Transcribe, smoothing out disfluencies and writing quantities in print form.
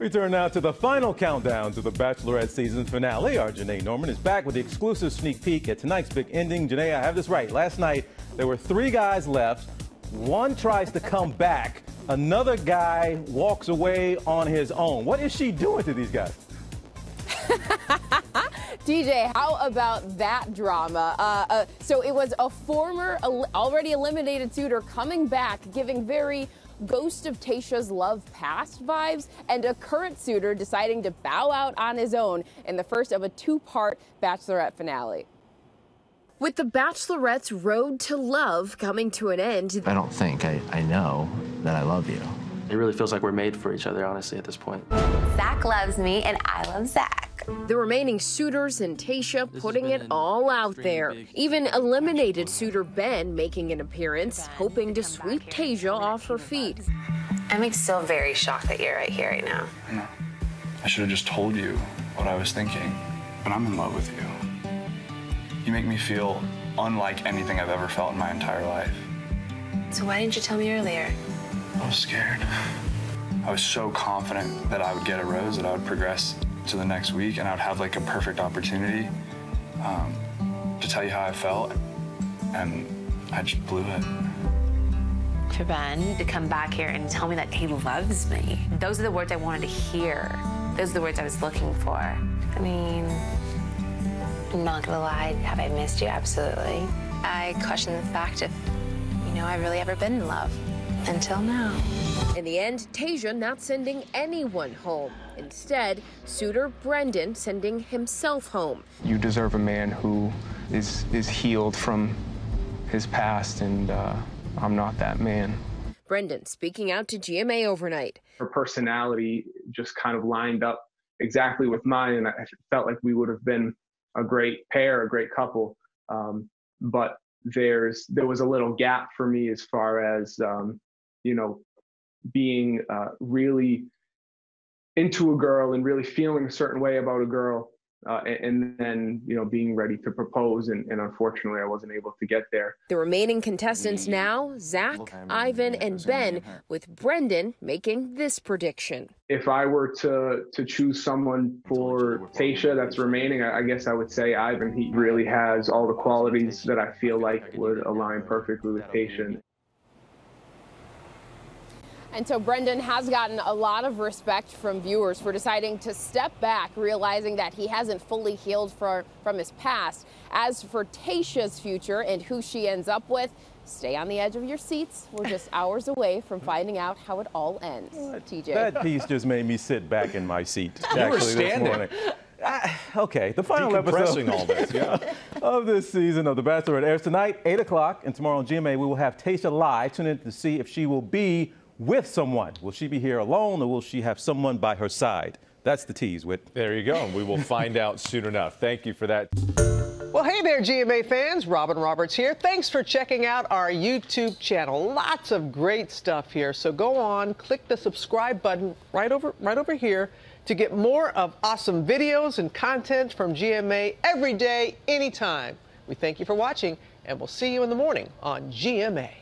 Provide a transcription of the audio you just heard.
We turn now to the final countdown to The Bachelorette season finale. Our Janae Norman is back with the exclusive sneak peek at tonight's big ending. Janae, I have this right. Last night, there were 3 guys left. One tries to come back. Another guy walks away on his own. What is she doing to these guys? DJ, how about that drama? So it was a former already eliminated suitor coming back, giving very Ghost of Tayshia's Love Past vibes, and a current suitor deciding to bow out on his own in the first of a 2-part Bachelorette finale. With the Bachelorette's road to love coming to an end. I don't think I know that I love you. It really feels like we're made for each other, honestly, at this point. Zach loves me, and I love Zach. The remaining suitors and Tayshia putting it all out there. Even eliminated suitor Ben making an appearance, hoping to sweep Tayshia off her feet. I'm still very shocked that you're right here right now. I know. I should have just told you what I was thinking, but I'm in love with you. You make me feel unlike anything I've ever felt in my entire life. So why didn't you tell me earlier? I was scared. I was so confident that I would get a rose, that I would progress to the next week, and I would have like a perfect opportunity to tell you how I felt, and I just blew it. For Ben to come back here and tell me that he loves me, those are the words I wanted to hear. Those are the words I was looking for. I mean, I'm not gonna lie, have I missed you? Absolutely. I question the fact if, you know, I've really ever been in love. Until now. In the end, Tayshia not sending anyone home. Instead, suitor Brendan sending himself home. You deserve a man who is healed from his past, and I'm not that man. Brendan speaking out to GMA overnight. Her personality just kind of lined up exactly with mine, and I felt like we would have been a great pair, a great couple. But there was a little gap for me as far as you know, being really into a girl and really feeling a certain way about a girl, and then, you know, being ready to propose, and unfortunately I wasn't able to get there. The remaining contestants now, Zach, Ivan, and Ben, with Brendan making this prediction. If I were to choose someone for Tayshia that's remaining, I guess I would say Ivan. He really has all the qualities that I feel like would align perfectly with Tayshia. And so Brendan has gotten a lot of respect from viewers for deciding to step back, realizing that he hasn't fully healed from his past. As for Tayshia's future and who she ends up with, stay on the edge of your seats. We're just hours away from finding out how it all ends. TJ. That piece just made me sit back in my seat. You were standing. This morning. Okay, the final episode all this, yeah. of this season of The Bachelorette airs tonight, 8 o'clock, and tomorrow on GMA we will have Tayshia live. Tune in to see if she will be with someone. Will she be here alone, or will she have someone by her side? That's the tease, Whit. There you go. We will find out soon enough. Thank you for that. Well, hey there, GMA fans. Robin Roberts here. Thanks for checking out our YouTube channel. Lots of great stuff here. So go on, click the subscribe button right over here to get more of awesome videos and content from GMA every day, anytime. We thank you for watching, and we'll see you in the morning on GMA.